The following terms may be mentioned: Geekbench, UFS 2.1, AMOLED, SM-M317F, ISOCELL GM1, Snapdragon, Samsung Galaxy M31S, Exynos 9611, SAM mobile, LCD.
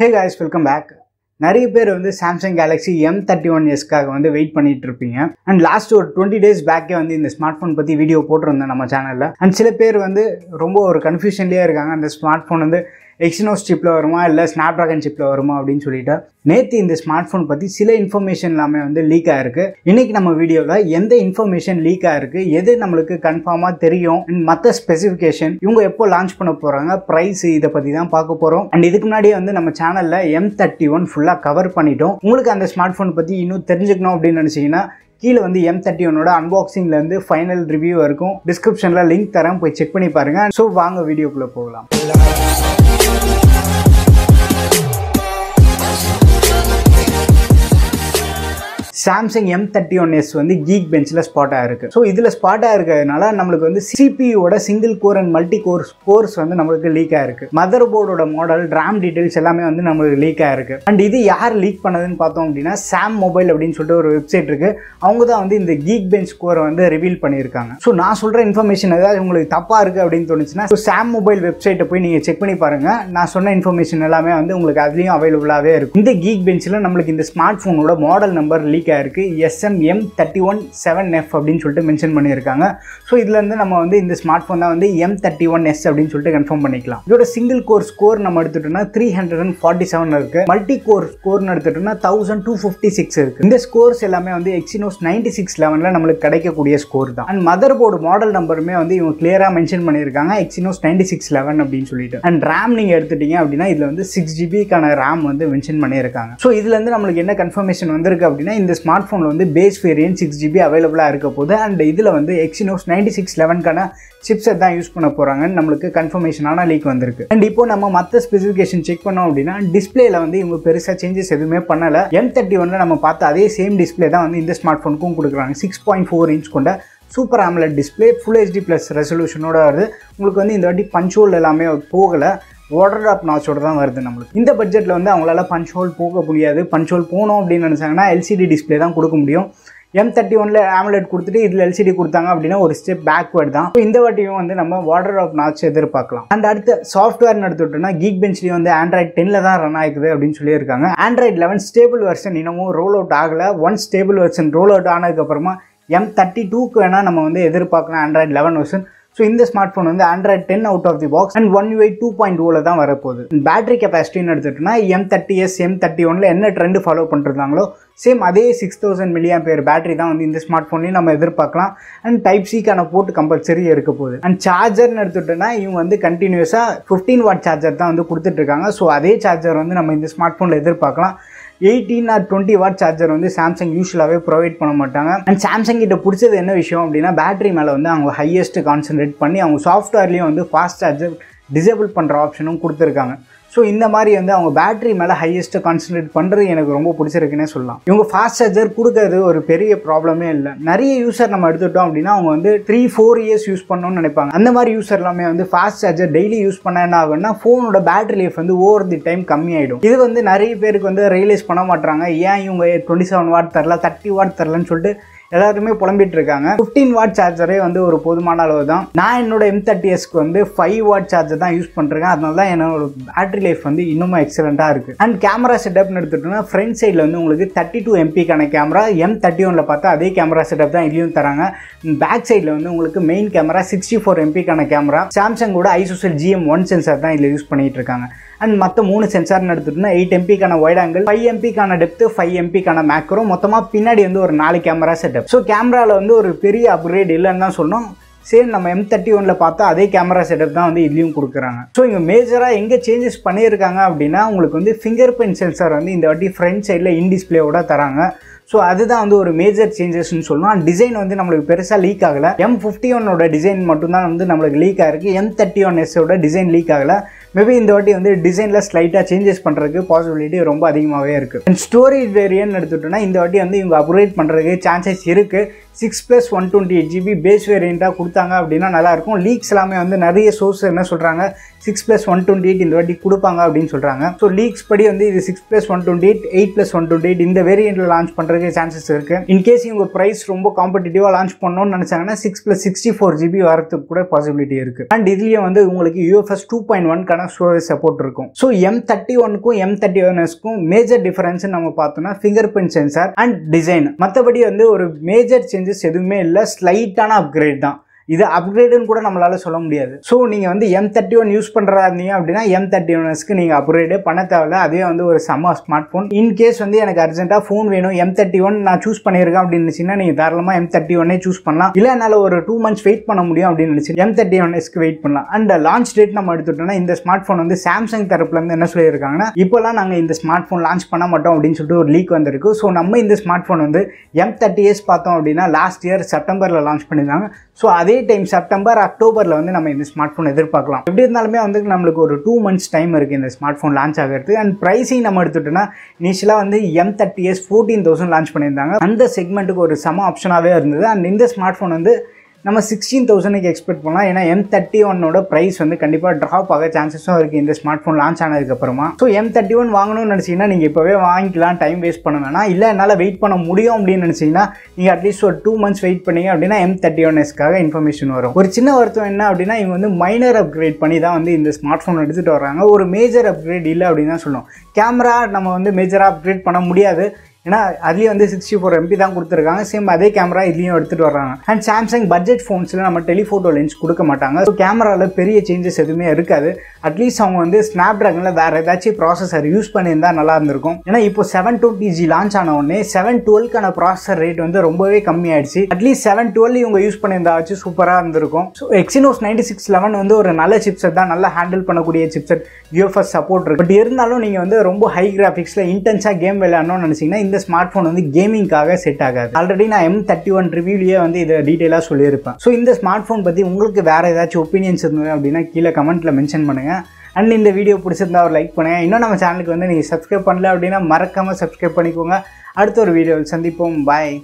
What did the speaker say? Hey guys, welcome back. நிறைய பேர் வந்து Samsung Galaxy M31S காக வந்து வெயிட் பண்ணிட்டு இருப்பீங்க. And last ஒரு 20 days back வந்து இந்த ஸ்மார்ட் ஃபோன் பத்தி வீடியோ போட்டுறோம் நம்ம சேனல்ல. And சில பேர் வந்து ரொம்ப ஒரு கன்ஃபியூஷன்லயே இருக்காங்க. அந்த ஸ்மார்ட் ஃபோன் வந்து Exynos chipல வருமா இல்ல Snapdragon chipல வருமா அப்படினு சொல்லிட்டு நேத்து இந்த ஸ்மார்ட் ஃபோன் பத்தி சில இன்ஃபர்மேஷன் எல்லாமே வந்து லீக் ஆயிருக்கு. இன்னைக்கு நம்ம வீடியோல எந்த இன்ஃபர்மேஷன் லீக் ஆயிருக்கு, எது நமக்கு கன்ஃபார்மா தெரியும், மத்த ஸ்பெசிஃபிகேஷன், இவங்க எப்போ லான்ச் பண்ண போறாங்க, பிரைஸ், இத பத்தி தான் பார்க்க போறோம். And இதுக்கு முன்னாடி வந்து நம்ம சேனல்ல M31 ஃபுல்லா கவர் பண்ணிட்டோம். உங்களுக்கு அந்த ஸ்மார்ட் ஃபோன் பத்தி இன்னும் தெரிஞ்சுக்கணும் அப்படினு நினைச்சீங்கன்னா கீழ வந்து M31 ஓட unboxing ல இருந்து ஃபைனல் ரிவ்யூ இருக்கும். டிஸ்கிரிப்ஷன்ல லிங்க் தரேன், போய் செக் பண்ணி பாருங்க. சோ வாங்க வீடியோக்குள்ள போகலாம். Samsung M31S வந்து Geekbenchல ஸ்பாட் ஆயிருக்கு. சோ இதுல ஸ்பாட் ஆயிருக்கிறதுனால நமக்கு வந்து CPU ஓட single core and multi core scores வந்து நமக்கு லீக் ஆயிருக்கு. மதர்போர்டோட மாடல், RAM டீடைல்ஸ் எல்லாமே வந்து நமக்கு லீக் ஆயிருக்கு. அண்ட் இது யார் லீக் பண்ணதுன்னு பார்த்தோம் அப்படின்னா SAM mobile அப்படின்னு சொல்லிட்டு ஒரு வெப்சைட் இருக்கு. அவங்க தான் வந்து இந்த Geekbench ஸ்கோரை வந்து ரிவீல் பண்ணியிருக்காங்க. சோ நான் சொல்ற இன்ஃபர்மேஷன் ஏதாவது உங்களுக்கு தப்பா இருக்கு அப்படின்னு தோணுச்சுன்னா SAM mobile வெப்சைட்டை போய் நீங்க செக் பண்ணி பாருங்க. நான் சொன்ன இன்ஃபர்மேஷன் எல்லாமே வந்து உங்களுக்கு அதுலயும் அவைலபிளாவே இருக்கும். இந்த Geekbenchல நமக்கு இந்த ஸ்மார்ட் போனோட மாடல் நம்பர் லீக் இருக்கு, SM-M317F அப்படினு சொல்லிட்டு மென்ஷன் பண்ணிருக்காங்க. சோ இதுல இருந்து நம்ம வந்து இந்த ஸ்மார்ட் போன் தான் வந்து M31S அப்படினு சொல்லிட்டு கன்ஃபார்ம் பண்ணிக்கலாம். இதோட சிங்கிள் கோர் ஸ்கோர் நம்ம எடுத்துட்டோம்னா 347 இருக்கு. மல்டி கோர் ஸ்கோர்னு எடுத்துட்டோம்னா 1256 இருக்கு. இந்த ஸ்கோர்ஸ் எல்லாமே வந்து Exynos 9611ல நமக்கு கிடைக்கக்கூடிய ஸ்கோர் தான். அண்ட் மதர்போர்டு மாடல் நம்பருமே வந்து இவங்க கிளியரா மென்ஷன் பண்ணிருக்காங்க, Exynos 9611 அப்படினு சொல்லிட்டு. அண்ட் RAM நீங்க எடுத்துட்டீங்க அப்படினா இதுல வந்து 6GB கான RAM வந்து மென்ஷன் பண்ணிருக்காங்க. சோ இதுல இருந்து நமக்கு என்ன கன்ஃபர்மேஷன் வந்திருக்கு அப்படினா இந்த ஸ்மார்ட் போன்ல வந்து பேஸ் வேரியன்ட் 6GB அவைலபிளா இருக்க போகுது. அண்ட் இதுல வந்து Exynos 9611க்கான சிப்செட் தான் யூஸ் பண்ண போறாங்கன்னு நமக்கு கன்ஃபர்மேஷனான லீக் வந்திருக்கு. அண்ட் இப்போ நம்ம மற்ற ஸ்பெசிஃபிகேஷன் செக் பண்ணோம் அப்படின்னா டிஸ்பிளேல வந்து இவங்க பெருசா சேஞ்சஸ் எதுவுமே பண்ணல. M31ல நம்ம பார்த்த அதே சேம் டிஸ்பிளே தான் வந்து இந்த ஸ்மார்ட் போனுக்கும் கொடுக்குறாங்க. 6.4 inch கொண்ட super AMOLED display, full HD plus ரெசல்யூஷனோட வருது. உங்களுக்கு வந்து இந்த வாட்டி பஞ்ச் ஹோல் எல்லாமே போகல, வாட்டர் ட்ராப் நாச்சோட தான் வருது. நம்மளுக்கு இந்த பட்ஜெட்டில் வந்து அவங்களால பஞ்ச் ஹோல் போக முடியாது. பஞ்ச் ஹோல் போகணும் அப்படின்னு நினச்சாங்கன்னா LCD டிஸ்பிளே தான் கொடுக்க முடியும். M31ல AMOLED கொடுத்துட்டு இதில் LCD கொடுத்தாங்க அப்படின்னா ஒரு ஸ்டெப் பேக்வர்ட் தான். ஸோ இந்த வாட்டியும் வந்து நம்ம வாட்டர் ஆஃப் நாட்ச் எதிர்பார்க்கலாம். அண்ட் அடுத்த சாஃப்ட்வேர் நடத்திட்டோம்னா Geekbenchலையும் வந்து Android 10ல தான் ரன் ஆயிக்குது அப்படின்னு சொல்லியிருக்காங்க. Android 11 ஸ்டேபிள் வெர்ஷன் இன்னமும் ரோல் அவுட் ஆகலை. Once stable version roll out ஆனதுக்கப்புறமா M32க்கு வேணால் நம்ம வந்து எதிர்பார்க்கலாம் Android 11 வெர்ஷன். ஸோ இந்த ஸ்மார்ட் ஃபோன் வந்து Android 10 out of the box and One UI 2.0ல தான் வரப்போகுது. பேட்டரி கெப்பாசிட்டின்னு எடுத்துகிட்டோம்னா M30S M31ல என்ன ட்ரெண்டு ஃபாலோ பண்ணிருந்தாங்களோ சேம் அதே 6000 mAh பேட்டரி தான் வந்து இந்த ஸ்மார்ட் ஃபோன்லையும் நம்ம எதிர்பார்க்கலாம். அண்ட் டைப் சிக்கான போர்ட் கம்பல்சரி இருக்க போகுது. அண்ட் சார்ஜர்னு எடுத்துகிட்டோம்னா இவங்க வந்து கண்டினியூஸாக 15W சார்ஜர் தான் வந்து கொடுத்துட்ருக்காங்க. ஸோ அதே சார்ஜர் வந்து நம்ம இந்த ஸ்மார்ட் ஃபோனில் எதிர்பார்க்கலாம். 18 or 20W சார்ஜர் வந்து Samsung யூஸ்வலாகவே ப்ரொவைட் பண்ண மாட்டாங்க. அண்ட் Samsung கிட்ட பிடிச்சது என்ன விஷயம் அப்படின்னா பேட்டரி மேலே வந்து அவங்க ஹையஸ்ட் கான்சன்ட்ரேட் பண்ணி அவங்க சாஃப்ட்வேர்லேயும் வந்து ஃபாஸ்ட் சார்ஜர் டிசேபிள் பண்ணுற ஆப்ஷனும் கொடுத்துருக்காங்க. ஸோ இந்த மாதிரி வந்து அவங்க பேட்டரி மேலே ஹையஸ்ட்டு கான்சன்ட்ரேட் பண்ணுறது எனக்கு ரொம்ப பிடிச்சிருக்குன்னே சொல்லலாம். இவங்க ஃபாஸ்ட் சார்ஜர் கொடுக்கறது ஒரு பெரிய ப்ராப்ளமே இல்லை. நிறைய யூஸர் நம்ம எடுத்துட்டோம் அப்படின்னா அவங்க வந்து 3-4 years யூஸ் பண்ணணும்னு நினைப்பாங்க. அந்த மாதிரி யூஸர் எல்லாமே வந்து ஃபாஸ்ட் சார்ஜர் டெய்லி யூஸ் பண்ண என்ன ஆகுன்னா ஃபோனோட பேட்டரி லைஃப் வந்து ஓவர் தி டைம் கம்மியாயிடும். இது வந்து நிறைய பேருக்கு வந்து ரியலைஸ் பண்ண மாட்டாங்க. ஏன் இவங்க 27W தரல 30W தரலன்னு சொல்லிட்டு எல்லாருமே புலம்பிட்டு இருக்காங்க. 15W சார்ஜரே வந்து ஒரு போதுமான அளவு தான். நான் என்னோட M30Sக்கு வந்து 5W சார்ஜர் தான் யூஸ் பண்ணிருக்கேன். அதனால தான் என்னோட பேட்டரி லைஃப் வந்து இன்னும் எக்ஸலண்ட்டாக இருக்குது. அண்ட் கேமரா செட்டப்னு எடுத்துட்டோம்னா ஃப்ரண்ட் சைடில் வந்து உங்களுக்கு 32MP கேமரா M31ல பார்த்தா அதே கேமரா செட்டப் தான் இதுலையும் தராங்க. பேக் சைடில் வந்து உங்களுக்கு மெயின் கேமரா 64MP கேமரா. சாம்சங்கோட ISOCELL GM1 சென்சார் தான் இதில் யூஸ் பண்ணிட்டு இருக்காங்க. அண்ட் மற்ற 3 சென்சார்னு எடுத்துட்டோம்னா 8MP wide angle, 5MP depth, 5MP macro, மொத்தமாக பின்னாடி வந்து ஒரு 4 கேமரா செட்டப். ஸோ கேமராவில் வந்து ஒரு பெரிய அப்கிரேட் இல்லைன்னு தான் சொன்னோம். சேம் நம்ம M31ல பார்த்தா அதே கேமரா செட்டப் தான் வந்து இதுலையும் கொடுக்குறாங்க. ஸோ இங்கே மேஜராக எங்கே சேஞ்சஸ் பண்ணியிருக்காங்க அப்படின்னா உங்களுக்கு வந்து ஃபிங்கர் பிரிண்ட் சென்சார் வந்து இந்த வாட்டி ஃப்ரண்ட் சைடில் இன்டிஸ்பிளேவோட தராங்க. ஸோ அதுதான் வந்து ஒரு மேஜர் சேஞ்சஸ்ன்னு சொல்லலாம். டிசைன் வந்து நம்மளுக்கு பெருசாக லீக் ஆகலை. M51ஓட டிசைன் மட்டும்தான் வந்து நம்மளுக்கு லீக் ஆகிருக்கு. M31Sஓட டிசைன் லீக் ஆகலை. மேபி இந்த வாட்டி வந்து டிசைனில் ஸ்லைட்டாக சேஞ்சஸ் பண்ணுறதுக்கு பாசிபிலிட்டி ரொம்ப அதிகமாகவே இருக்குது. அண்ட் ஸ்டோரேஜ் வேரியன்ட்னு எடுத்துட்டோம்னா இந்த வாட்டி வந்து இவங்க அப்கிரேட் பண்ணுறதுக்கு சான்சஸ் இருக்குது. 6+ 128GB பேஸ் வேரியண்ட்டாக கொடுத்தாங்க அப்படின்னா நல்லாயிருக்கும். லீக்ஸ் எல்லாமே வந்து நிறைய சோர்ஸ் என்ன சொல்கிறாங்க 6 plus 128 இந்த வாட்டி கொடுப்பாங்க அப்படின்னு சொல்றாங்க. ஸோ லீக்ஸ் படி வந்து இது 6 plus 128, 8 plus 128 இந்த வேரியன்ட்ல லான்ச் பண்றதுக்கு சான்சஸ் இருக்கு. இன்கேஸ் இவங்க பிரைஸ் ரொம்ப காம்படிட்டிவா லான்ச் பண்ணணும்னு நினைச்சாங்கன்னா 6 plus 64 GB வரதுக்கு கூட பாசிபிலிட்டி இருக்கு. அண்ட் இதுலயும் வந்து உங்களுக்கு UFS 2.1 ஸ்டோரேஜ் சப்போர்ட் இருக்கும். ஸோ M31க்கும் M31Sக்கும் மேஜர் டிஃபரன்ஸ் நம்ம பார்த்தோம்னா fingerprint sensor and design. மற்றபடி வந்து ஒரு மேஜர் சேஞ்சஸ் எதுவுமே இல்லை, ஸ்லைட்டான அப்கிரேட் தான். இது அப்கிரேடுன்னு கூட நம்மளால சொல்ல முடியாது. ஸோ நீங்கள் வந்து M31 யூஸ் பண்ணுறதா இருந்தீங்க அப்படின்னா M31Sக்கு நீங்கள் அப்கிரேடே பண்ண தேவையில்ல. அதே வந்து ஒரு செம ஸ்மார்ட் ஃபோன். இன்கேஸ் வந்து எனக்கு அர்ஜென்ட்டாக ஃபோன் வேணும், M31 நான் சூஸ் பண்ணியிருக்கேன் அப்படின்னு நினச்சிங்கன்னா நீங்கள் தாராளமாக M31 சூஸ் பண்ணலாம். இல்லை என்னால் ஒரு 2 months வெயிட் பண்ண முடியும் அப்படின்னு நினச்சி M31Sக்கு வெயிட் பண்ணலாம். அண்ட் லான்ச் டேட் நம்ம எடுத்துட்டோம்னா இந்த ஸ்மார்ட் ஃபோன் வந்து சாம்சங் தரப்புலேருந்து என்ன சொல்லியிருக்காங்கன்னா இப்போலாம் நாங்கள் இந்த ஸ்மார்ட் ஃபோன் லான்ச் பண்ண மாட்டோம் அப்படின்னு சொல்லிட்டு ஒரு லீக் வந்திருக்கு. ஸோ நம்ம இந்த ஸ்மார்ட் ஃபோன் வந்து M30S பார்த்தோம் அப்படின்னா லாஸ்ட் இயர் செப்டம்பரில் லான்ச் பண்ணியிருந்தாங்க. ஸோ அதே டைம் செப்டம்பர் அக்டோபரில் வந்து நம்ம இந்த ஸ்மார்ட் ஃபோன் எதிர்பார்க்கலாம். எப்படி இருந்தாலுமே வந்து நம்மளுக்கு ஒரு 2 months டைம் இருக்குது இந்த ஸ்மார்ட் ஃபோன் லான்ச் ஆகிறது. அண்ட் ப்ரைஸிங் நம்ம எடுத்துட்டோம்னா இனிஷியலாக வந்து M30S 14,000 லான்ச் பண்ணியிருந்தாங்க. அந்த செக்மெண்ட்டுக்கு ஒரு சம ஆப்ஷனாகவே இருந்தது. அண்ட் இந்த ஸ்மார்ட் ஃபோன் வந்து நம்ம 16,000க்கு எக்ஸ்பெக்ட் பண்ணலாம். ஏன்னா M31ஓட ப்ரைஸ் வந்து கண்டிப்பாக ட்ராப் ஆக சான்சஸும் இருக்குது இந்த ஸ்மார்ட் ஃபோன் லான்ச் ஆனதுக்கப்புறமா. ஸோ M31 வாங்கணும்னு நினச்சிங்கன்னா நீங்கள் இப்போவே வாங்கிக்கலாம், டைம் வேஸ்ட் பண்ண வேணாம். இல்லை என்னால் வெயிட் பண்ண முடியும் அப்படின்னு நினச்சிங்கன்னா நீங்கள் அட்லீஸ்ட் ஒரு 2 months வெயிட் பண்ணிங்க அப்படின்னா M31Sக்காக இன்ஃபர்மேஷன் வரும். ஒரு சின்ன வருத்தம் என்ன அப்படின்னா இவங்க வந்து மைனர் அப்கிரேட் பண்ணி தான் வந்து இந்த ஸ்மார்ட் ஃபோன் எடுத்துகிட்டு வராங்க. ஒரு மேஜர் அப்கிரேட் இல்லை அப்படின்னு தான் சொல்லணும். கேமரா நம்ம வந்து மேஜராக அப்கிரேட் பண்ண முடியாது, ஏன்னா அதுலேயும் வந்து 64 MB தான் கொடுத்துருக்காங்க. சேம் அதே கேமரா இதுலேயும் எடுத்துகிட்டு வர்றாங்க. அண்ட் சாம்சங் பட்ஜெட் ஃபோன்ஸில் நம்ம டெலிஃபோட்டோ லென்ஸ் கொடுக்க மாட்டாங்க. ஸோ கேமராவில் பெரிய சேஞ்சஸ் எதுவுமே இருக்காது. அட்லீஸ்ட் அவங்க வந்து ஸ்னாப்ட்ராகனில் வேறு ஏதாச்சும் ப்ராசஸர் யூஸ் பண்ணியிருந்தால் நல்லா இருந்திருக்கும். ஏன்னா இப்போ 720G லான்ச் ஆன உடனே 712க்கான ப்ராசஸர் ரேட் வந்து ரொம்பவே கம்மியாயிடுச்சு. அட்லீஸ்ட் 712 இவங்க யூஸ் பண்ணியிருந்தாச்சும் சூப்பராக இருந்திருக்கும். ஸோ Exynos 9611 வந்து ஒரு நல்ல சிப்செட் தான், நல்லா ஹேண்டில் பண்ணக்கூடிய சிப்செட், UFS சப்போர்ட் இருக்குது. பட் இருந்தாலும் நீங்கள் வந்து ரொம்ப ஹை கிராஃபிக்ஸில் இன்டென்ஸாக கேம் விளையாடணும்னு நினச்சிங்கன்னா இந்த ஸ்மார்ட் ஃபோன் வந்து கேமிங்காக செட் ஆகாது. ஆல்ரெடி நான் M31 ரிவ்யூலேயே வந்து இதை டீட்டெயிலாக சொல்லியிருப்பேன். ஸோ இந்த ஸ்மார்ட் ஃபோன் பற்றி உங்களுக்கு வேறு ஏதாச்சும் ஒப்பீனியன்ஸ் இருந்தது அப்படின்னா கீழே கமெண்ட்டில் மென்ஷன் பண்ணுங்கள். அண்ட் இந்த வீடியோ பிடிச்சிருந்தா ஒரு லைக் பண்ணுங்கள். இன்னும் நம்ம சேனலுக்கு வந்து நீங்கள் சப்ஸ்கிரைப் பண்ணல அப்படின்னா மறக்காமல் சப்ஸ்கிரைப் பண்ணிக்கோங்க. அடுத்த ஒரு வீடியோவில் சந்திப்போம். பாய்.